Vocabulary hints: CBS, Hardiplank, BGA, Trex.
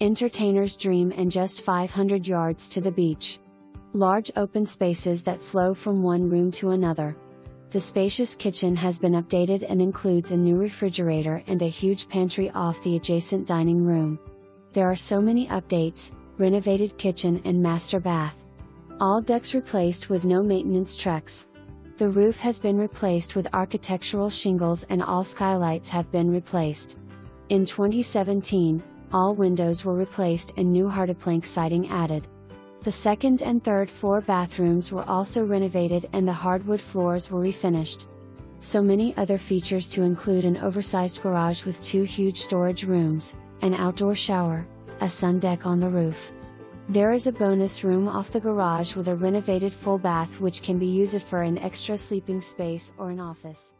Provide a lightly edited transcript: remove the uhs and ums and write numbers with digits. entertainer's dream, and just 500 yards to the beach. Large open spaces that flow from one room to another. The spacious kitchen has been updated and includes a new refrigerator and a huge pantry off the adjacent dining room. There are so many updates, renovated kitchen and master bath. All decks replaced with no maintenance Trex. The roof has been replaced with architectural shingles and all skylights have been replaced. In 2017, all windows were replaced and new Hardiplank siding added. The second and third floor bathrooms were also renovated and the hardwood floors were refinished. So many other features to include: an oversized garage with two huge storage rooms, an outdoor shower, a sun deck on the roof. There is a bonus room off the garage with a renovated full bath which can be used for an extra sleeping space or an office.